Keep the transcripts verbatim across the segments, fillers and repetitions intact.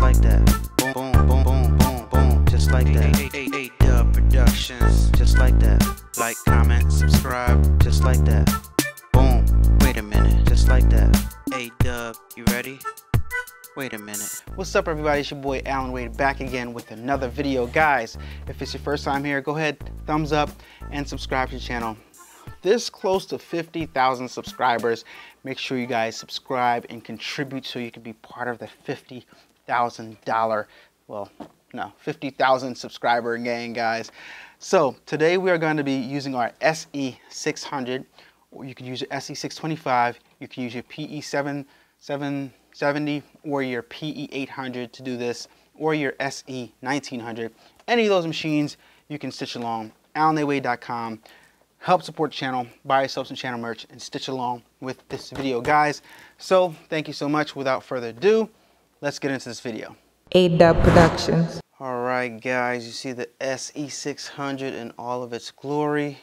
just like that. Boom, boom, boom, boom, boom, boom, just like that. A A A A A Dub Productions, just like that. Like, comment, subscribe, just like that. Boom, wait a minute, just like that. A-Dub, you ready? Wait a minute. What's up, everybody? It's your boy Allan Wade back again with another video. Guys, if it's your first time here, go ahead, thumbs up, and subscribe to the channel. This close to fifty thousand subscribers. Make sure you guys subscribe and contribute so you can be part of the fifty thousand dollar, well, no, fifty thousand subscriber gang, guys. So today we are going to be using our S E six hundred, or you can use your S E six twenty-five, you can use your P E seven seventy, or your P E eight hundred to do this, or your S E nineteen hundred. Any of those machines, you can stitch along. allan a wade dot com. Help support the channel, buy yourself some channel merch, and stitch along with this video, guys. So thank you so much. Without further ado, let's get into this video. A-Dub Productions. All right, guys, you see the S E six hundred in all of its glory.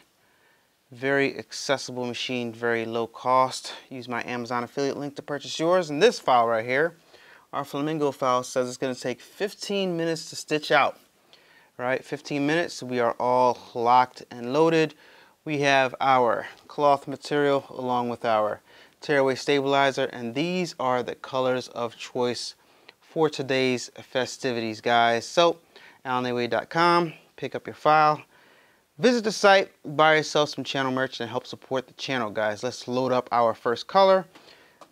Very accessible machine, very low cost. Use my Amazon affiliate link to purchase yours. And this file right here, our Flamingo file, says it's gonna take fifteen minutes to stitch out. All right, fifteen minutes, we are all locked and loaded. We have our cloth material along with our tearaway stabilizer, and these are the colors of choice for today's festivities, guys. So, allan a wade dot com, pick up your file, visit the site, buy yourself some channel merch, and help support the channel, guys. Let's load up our first color.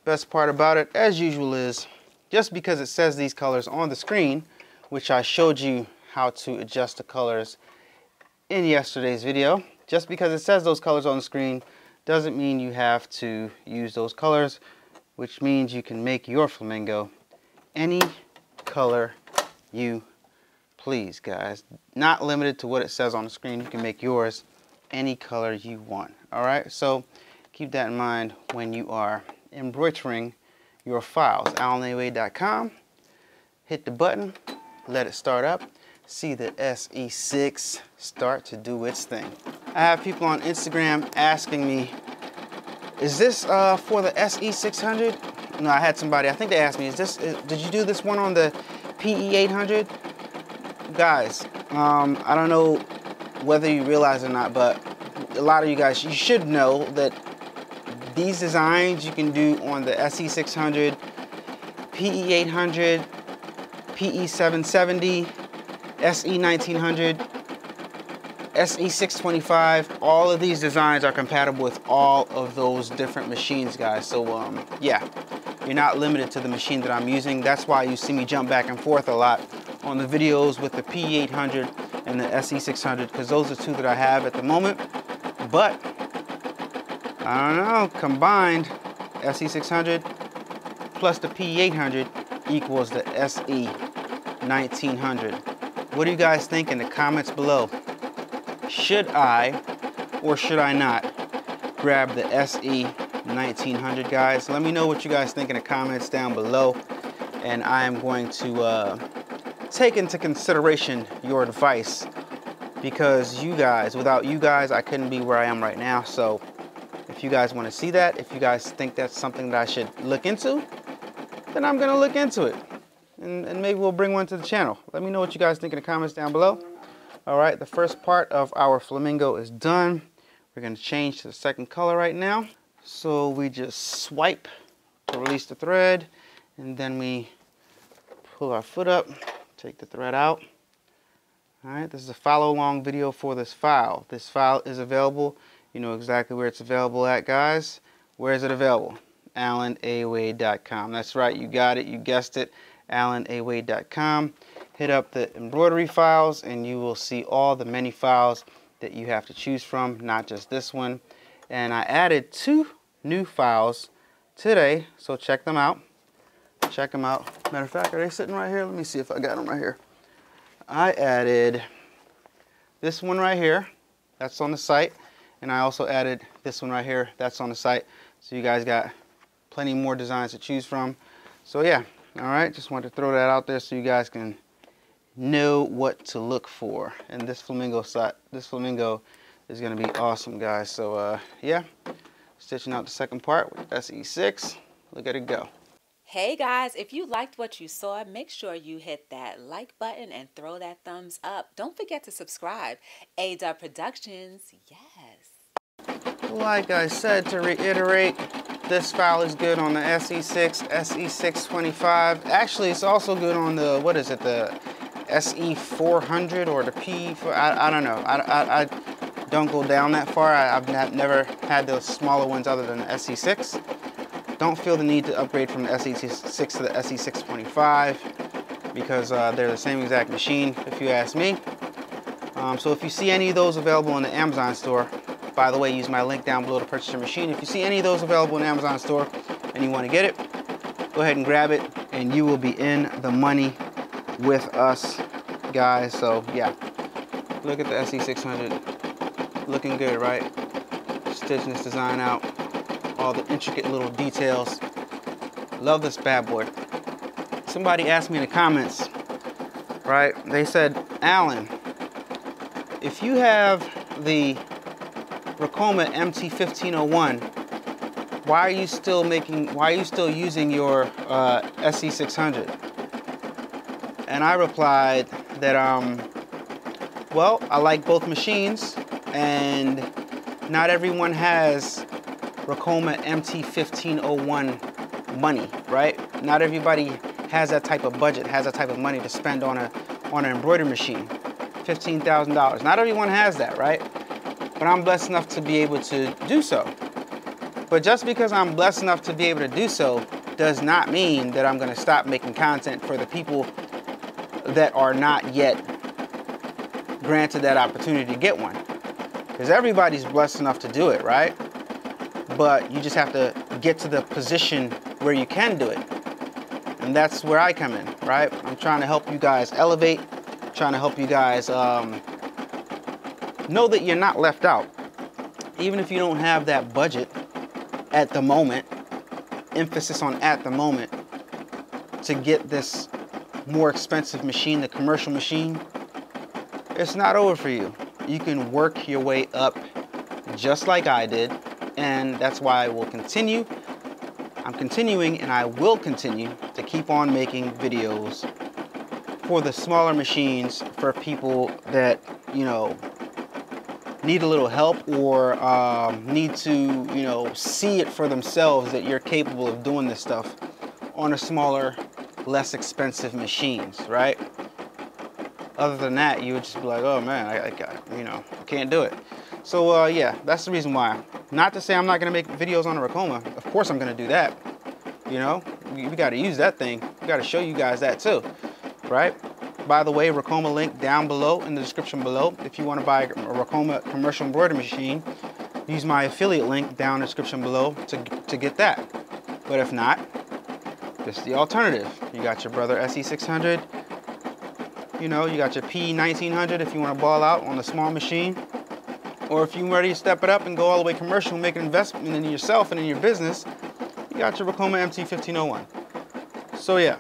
Best part about it, as usual, is just because it says these colors on the screen, which I showed you how to adjust the colors in yesterday's video, just because it says those colors on the screen doesn't mean you have to use those colors, which means you can make your flamingo any color you please, guys. Not limited to what it says on the screen, you can make yours any color you want. All right, so keep that in mind when you are embroidering your files. allan a wade dot com, hit the button, let it start up, see the S E six start to do its thing. I have people on Instagram asking me, is this uh, for the S E six hundred? No, I had somebody, I think they asked me, is this, is, did you do this one on the P E eight hundred? Guys, um, I don't know whether you realize or not, but a lot of you guys, you should know that these designs you can do on the S E six hundred, P E eight hundred, P E seven seventy, S E nineteen hundred, S E six twenty-five, all of these designs are compatible with all of those different machines, guys. So um, yeah, you're not limited to the machine that I'm using. That's why you see me jump back and forth a lot on the videos with the P E eight hundred and the S E six hundred, because those are two that I have at the moment. But I don't know, combined S E six hundred plus the P E eight hundred equals the S E nineteen hundred. What do you guys think in the comments below? Should I or should I not grab the S E nineteen hundred, guys? Let me know what you guys think in the comments down below, and I am going to uh, take into consideration your advice, because you guys, without you guys, I couldn't be where I am right now. So if you guys want to see that, if you guys think that's something that I should look into, then I'm going to look into it. And, and maybe we'll bring one to the channel. Let me know what you guys think in the comments down below. All right, the first part of our flamingo is done. We're gonna change to the second color right now. So we just swipe to release the thread, and then we pull our foot up, take the thread out. All right, this is a follow-along video for this file. This file is available. You know exactly where it's available at, guys. Where is it available? allan a wade dot com. That's right, you got it, you guessed it. allan a wade dot com. Hit up the embroidery files and you will see all the many files that you have to choose from, not just this one. And I added two new files today, so check them out. Check them out. Matter of fact, are they sitting right here? Let me see if I got them right here. I added this one right here, that's on the site, and I also added this one right here, that's on the site. So you guys got plenty more designs to choose from. So yeah. All right, just wanted to throw that out there so you guys can know what to look for. And this flamingo site, this flamingo is gonna be awesome, guys. So uh, yeah, stitching out the second part with S E six. Look at it go. Hey guys, if you liked what you saw, make sure you hit that like button and throw that thumbs up. Don't forget to subscribe. A-Dub Productions, yes. Like I said, to reiterate, this file is good on the S E six, S E six twenty-five. Actually, it's also good on the, what is it, the S E four hundred or the P four, I, I don't know. I, I, I don't go down that far. I, I've not, never had those smaller ones other than the S E six. Don't feel the need to upgrade from the S E six to the S E six twenty-five because uh, they're the same exact machine, if you ask me. Um, so if you see any of those available in the Amazon store, by the way, use my link down below to purchase your machine. If you see any of those available in the Amazon store and you want to get it, go ahead and grab it, and you will be in the money with us, guys. So yeah, look at the S E six hundred, looking good, right? Stitching this design out. All the intricate little details. Love this bad boy. Somebody asked me in the comments, right? They said, Allan, if you have the Ricoma M T fifteen oh one, why are you still making, why are you still using your uh, S E six hundred? And I replied that, um, well, I like both machines, and not everyone has Ricoma M T fifteen oh one money, right? Not everybody has that type of budget, has that type of money to spend on a on an embroidery machine. fifteen thousand dollars. Not everyone has that, right? But I'm blessed enough to be able to do so. But just because I'm blessed enough to be able to do so does not mean that I'm gonna stop making content for the people that are not yet granted that opportunity to get one. Because everybody's blessed enough to do it, right? But you just have to get to the position where you can do it. And that's where I come in, right? I'm trying to help you guys elevate, trying to help you guys um, know that you're not left out. Even if you don't have that budget at the moment, emphasis on at the moment, to get this more expensive machine, the commercial machine, it's not over for you. You can work your way up just like I did. And that's why I will continue. I'm continuing and I will continue to keep on making videos for the smaller machines, for people that, you know, need a little help or um, need to, you know, see it for themselves that you're capable of doing this stuff on a smaller, less expensive machines, right? Other than that, you would just be like, oh man, I, I you know, I can't do it. So uh, yeah, that's the reason why. Not to say I'm not gonna make videos on the Ricoma. Of course I'm gonna do that. You know, we, we gotta use that thing. We gotta show you guys that too, right? By the way, Ricoma link down below in the description below. If you wanna buy a Ricoma commercial embroidery machine, use my affiliate link down in the description below to, to get that. But if not, this is the alternative. You got your brother S E six hundred, you know, you got your P nineteen hundred if you wanna ball out on a small machine. Or if you're ready to step it up and go all the way commercial, make an investment in yourself and in your business, you got your Ricoma M T fifteen oh one. So yeah,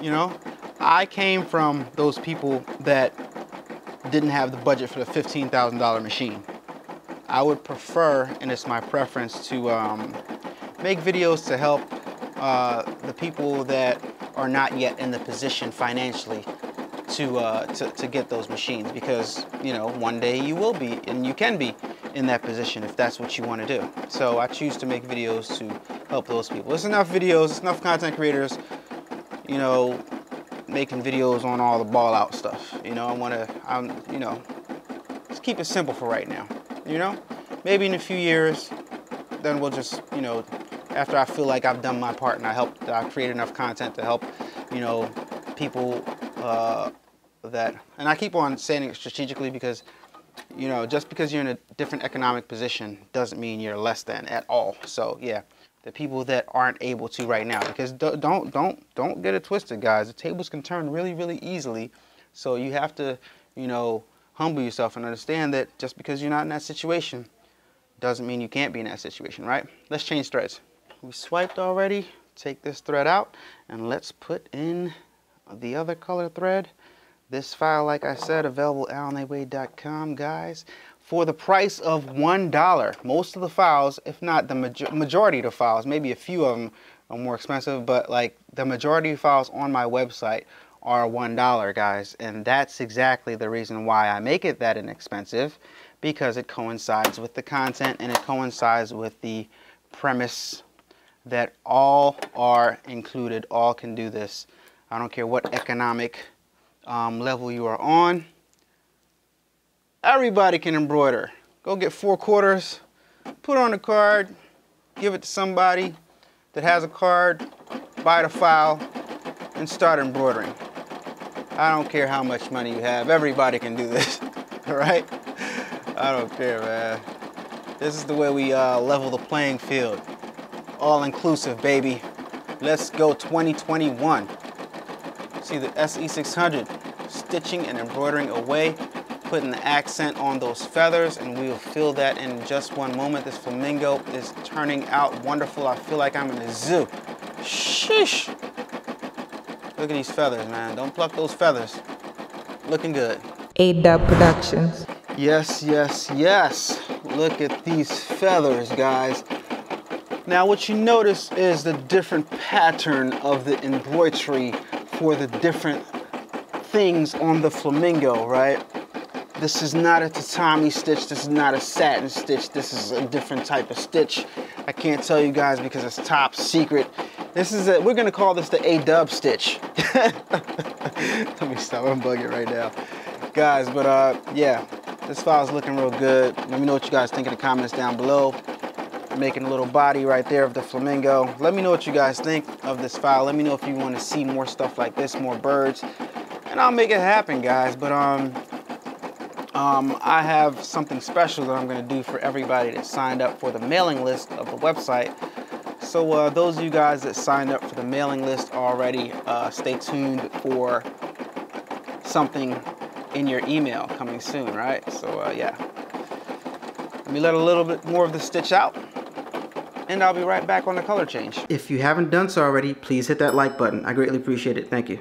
you know, I came from those people that didn't have the budget for the fifteen thousand dollar machine. I would prefer, and it's my preference, to um, make videos to help uh, the people that are not yet in the position financially To, uh, to, to get those machines, because, you know, one day you will be, and you can be in that position if that's what you want to do. So I choose to make videos to help those people. It's enough videos, it's enough content creators, you know, making videos on all the ball out stuff. You know, I want to, I'm, you know, just keep it simple for right now, you know? Maybe in a few years, then we'll just, you know, after I feel like I've done my part and I helped, I create enough content to help, you know, people Uh, that, and I keep on saying it strategically because, you know, just because you're in a different economic position doesn't mean you're less than at all. So yeah, the people that aren't able to right now, because don't don't don't get it twisted, guys. The tables can turn really really easily, so you have to, you know, humble yourself and understand that just because you're not in that situation doesn't mean you can't be in that situation, right? Let's change threads. We swiped already. Take this thread out and let's put in the other color thread. This file, like I said, available allan wade dot com, guys, for the price of one dollar. Most of the files, if not the major majority of the files, maybe a few of them or more expensive, but like the majority of files on my website are one dollar, guys, and that's exactly the reason why I make it that inexpensive, because it coincides with the content and it coincides with the premise that all are included, all can do this. I don't care what economic um, level you are on. Everybody can embroider. Go get four quarters, put on a card, give it to somebody that has a card, buy the file, and start embroidering. I don't care how much money you have, everybody can do this, all right? I don't care, man. This is the way we uh, level the playing field. All inclusive, baby. Let's go twenty twenty-one. See the S E six hundred, stitching and embroidering away, putting the accent on those feathers, and we'll feel that in just one moment. This flamingo is turning out wonderful. I feel like I'm in a zoo. Sheesh. Look at these feathers, man. Don't pluck those feathers. Looking good. A-Dub Productions. Yes, yes, yes. Look at these feathers, guys. Now, what you notice is the different pattern of the embroidery for the different things on the flamingo, right? This is not a tatami stitch, this is not a satin stitch, this is a different type of stitch. I can't tell you guys because it's top secret. This is a, we're gonna call this the A-Dub stitch. Let me stop, I'm bugging right now. Guys, but uh, yeah, this file's looking real good. Let me know what you guys think in the comments down below. Making a little body right there of the flamingo. Let me know what you guys think of this file. Let me know if you want to see more stuff like this, more birds, and I'll make it happen, guys. But um um I have something special that I'm going to do for everybody that signed up for the mailing list of the website. So uh those of you guys that signed up for the mailing list already, uh stay tuned for something in your email coming soon, right? So uh yeah, let me let a little bit more of the stitch out, and I'll be right back on the color change. If you haven't done so already, please hit that like button. I greatly appreciate it, thank you.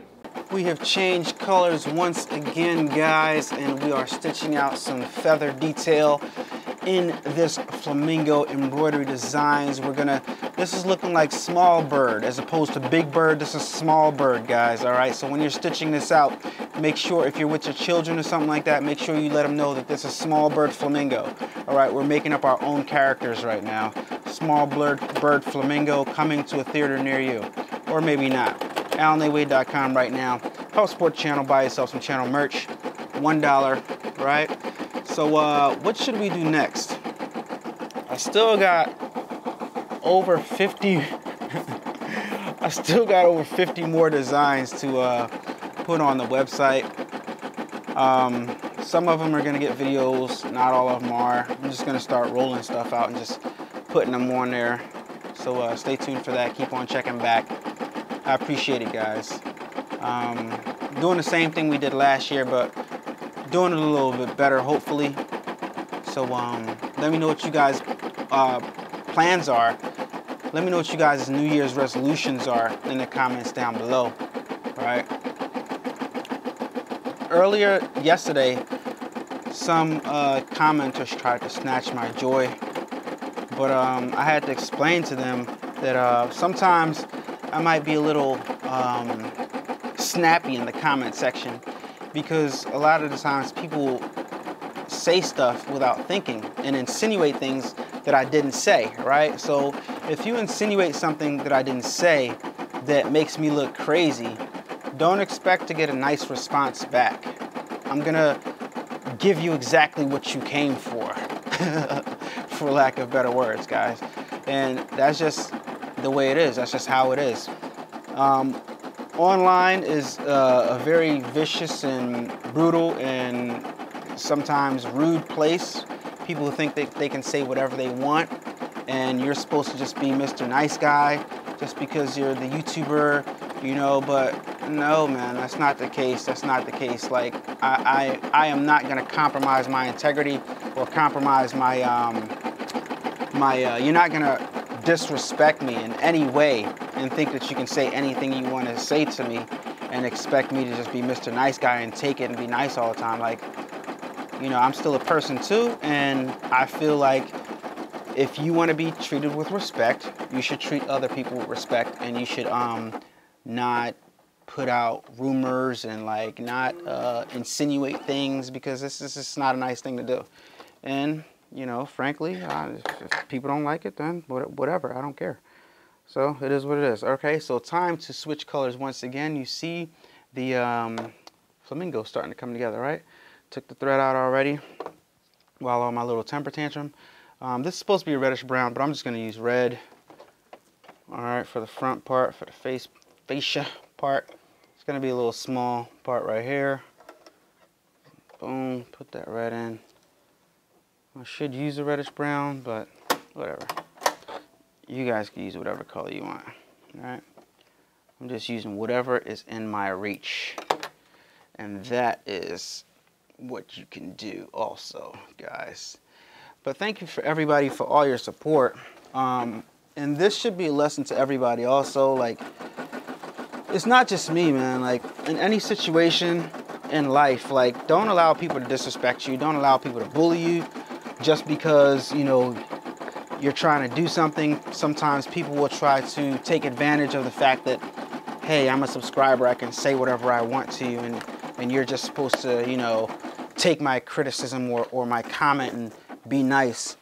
We have changed colors once again, guys, and we are stitching out some feather detail in this flamingo embroidery designs. We're gonna, this is looking like small bird as opposed to big bird. This is small bird, guys, all right? So when you're stitching this out, make sure if you're with your children or something like that, make sure you let them know that this is small bird flamingo, all right? We're making up our own characters right now. Small bird, bird flamingo coming to a theater near you, or maybe not. allan a wade dot com right now. Help support the channel, buy yourself some channel merch, one dollar, right? So uh, what should we do next? I still got over fifty, I still got over fifty more designs to uh, put on the website. Um, some of them are gonna get videos, not all of them are. I'm just gonna start rolling stuff out and just putting them on there. So uh, stay tuned for that, keep on checking back. I appreciate it, guys. Um, doing the same thing we did last year, but doing it a little bit better, hopefully. So um, let me know what you guys' uh, plans are. Let me know what you guys' New Year's resolutions are in the comments down below, all right? Earlier yesterday, some uh, commenters tried to snatch my joy, but um, I had to explain to them that uh, sometimes I might be a little um, snappy in the comment section, because a lot of the times people say stuff without thinking and insinuate things that I didn't say, right? So if you insinuate something that I didn't say that makes me look crazy, don't expect to get a nice response back. I'm gonna give you exactly what you came for, for lack of better words, guys. And that's just the way it is, that's just how it is. Um, Online is uh, a very vicious and brutal and sometimes rude place. People think that they can say whatever they want, and you're supposed to just be Mister Nice Guy just because you're the YouTuber, you know, but no, man, that's not the case. That's not the case. Like, I, I, I am not gonna compromise my integrity or compromise my, um, my uh, you're not gonna disrespect me in any way and think that you can say anything you want to say to me and expect me to just be Mister Nice Guy and take it and be nice all the time. Like, you know, I'm still a person too, and I feel like if you want to be treated with respect, you should treat other people with respect, and you should um, not put out rumors and like not uh, insinuate things, because this is just not a nice thing to do. And you know, frankly, I, if people don't like it, then whatever, I don't care. So it is what it is. Okay, so time to switch colors once again. You see the um, flamingo starting to come together, right? Took the thread out already while on my little temper tantrum. Um, this is supposed to be a reddish brown, but I'm just going to use red. All right, for the front part, for the face fascia part. It's going to be a little small part right here. Boom, put that red in. I should use a reddish brown, but whatever. You guys can use whatever color you want. All right, I'm just using whatever is in my reach. And that is what you can do also, guys. But thank you for everybody for all your support. Um, and this should be a lesson to everybody also. Like, it's not just me, man. Like, in any situation in life, like, don't allow people to disrespect you. Don't allow people to bully you just because, you know, you're trying to do something. Sometimes people will try to take advantage of the fact that, hey, I'm a subscriber, I can say whatever I want to you, and, and you're just supposed to, you know, take my criticism or, or my comment and be nice.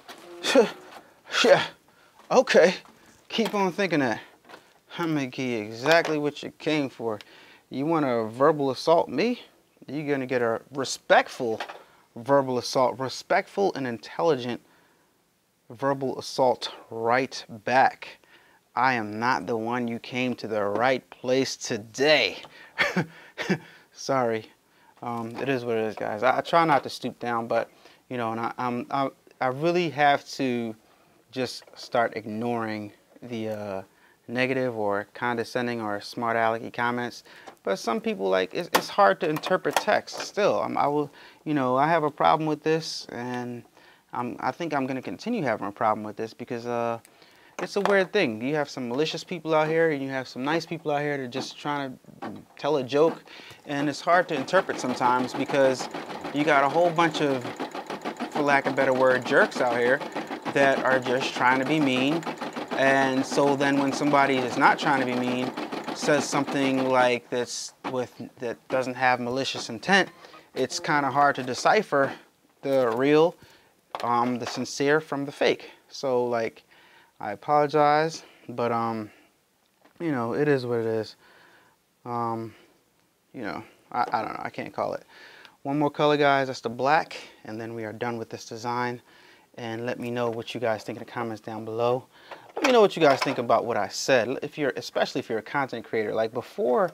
Yeah, okay, keep on thinking that. I'm gonna give you exactly what you came for. You want to verbal assault me? You're gonna get a respectful verbal assault, respectful and intelligent verbal assault right back. I am not the one. You came to the right place today. Sorry. Um, it is what it is, guys. I, I try not to stoop down, but you know, and I, I'm, I, I really have to just start ignoring the uh, negative or condescending or smart alecky comments. But some people, like, it's, it's hard to interpret text still. I'm, I will, you know, I have a problem with this, and I'm, I think I'm going to continue having a problem with this, because uh, it's a weird thing. You have some malicious people out here, and you have some nice people out here that are just trying to tell a joke, and it's hard to interpret sometimes, because you got a whole bunch of, for lack of a better word, jerks out here that are just trying to be mean. And so then when somebody that's not trying to be mean says something like that's with that doesn't have malicious intent, it's kind of hard to decipher the real, um, the sincere from the fake. So, like, I apologize, but um, you know, it is what it is. Um, you know, I, I don't know, I can't call it. One more color, guys, that's the black, and then we are done with this design. And let me know what you guys think in the comments down below. Let me know what you guys think about what I said, if you're, especially if you're a content creator. Like, before,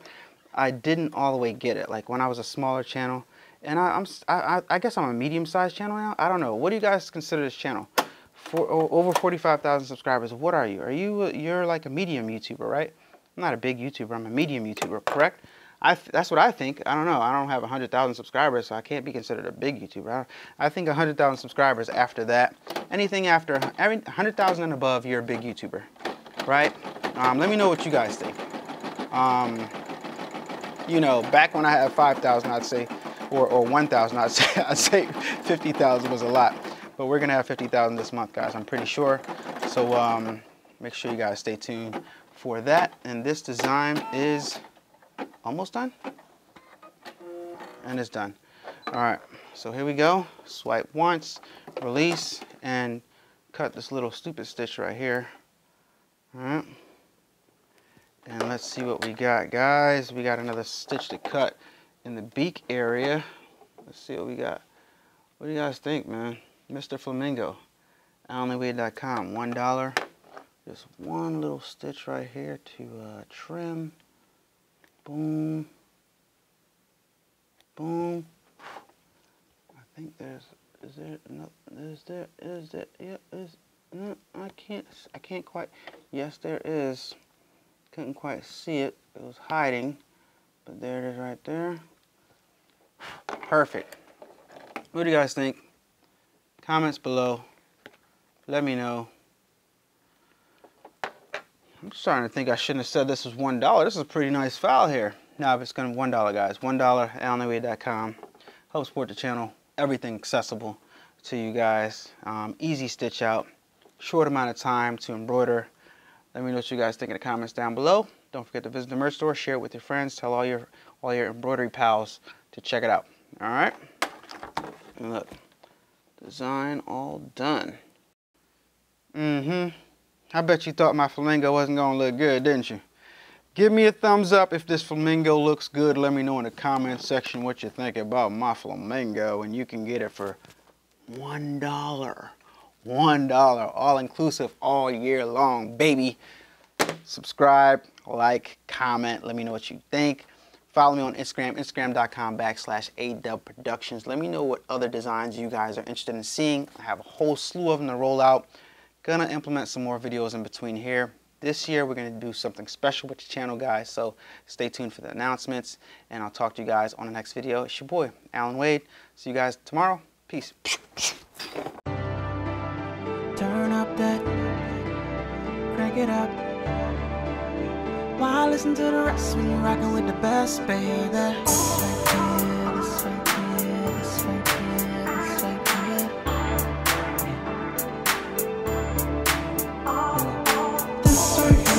I didn't all the way get it, like when I was a smaller channel, and I, I'm, I, I guess I'm a medium-sized channel now, I don't know. What do you guys consider this channel? For, over forty-five thousand subscribers, what are you? Are you, you're like a medium YouTuber, right? I'm not a big YouTuber, I'm a medium YouTuber, correct? I th that's what I think. I don't know. I don't have one hundred thousand subscribers, so I can't be considered a big YouTuber. I, I think one hundred thousand subscribers after that. Anything after one hundred thousand and above, you're a big YouTuber, right? Um, let me know what you guys think. Um, you know, back when I had five thousand, I'd say, or, or one thousand, I'd say, I'd say fifty thousand was a lot. But we're going to have fifty thousand this month, guys, I'm pretty sure. So um, make sure you guys stay tuned for that. And this design is almost done, and it's done. All right, so here we go. Swipe once, release, and cut this little stupid stitch right here. All right, and let's see what we got, guys. We got another stitch to cut in the beak area. Let's see what we got. What do you guys think, man? Mister Flamingo, allan wade dot com, one dollar. Just one little stitch right here to uh, trim. Boom, boom. I think there's, is there another, is there, is there, yeah, is, no, I can't, I can't quite, yes, there is. Couldn't quite see it, it was hiding, but there it is right there. Perfect. What do you guys think? Comments below, let me know. I'm starting to think I shouldn't have said this was one dollar. This is a pretty nice file here. Now, if it's going to be one dollar, guys. one dollar, allan wade dot com. Help support the channel. Everything accessible to you guys. Um, easy stitch out. short amount of time to embroider. Let me know what you guys think in the comments down below. Don't forget to visit the merch store, share it with your friends, tell all your all your embroidery pals to check it out. All right, and look, design all done. Mm-hmm. I bet you thought my flamingo wasn't gonna look good, didn't you? Give me a thumbs up if this flamingo looks good. Let me know in the comment section what you think about my flamingo, and you can get it for one dollar. One dollar, all inclusive, all year long, baby. Subscribe, like, comment. Let me know what you think. Follow me on Instagram, instagram.com backslash A-Dub Productions. Let me know what other designs you guys are interested in seeing. I have a whole slew of them to roll out. Gonna implement some more videos in between here. This year, we're gonna do something special with the channel, guys, so stay tuned for the announcements, and I'll talk to you guys on the next video. It's your boy, Allan Wade. See you guys tomorrow. Peace. Turn up that, crank it up. Why listen to the rest when you're rocking with the best, baby?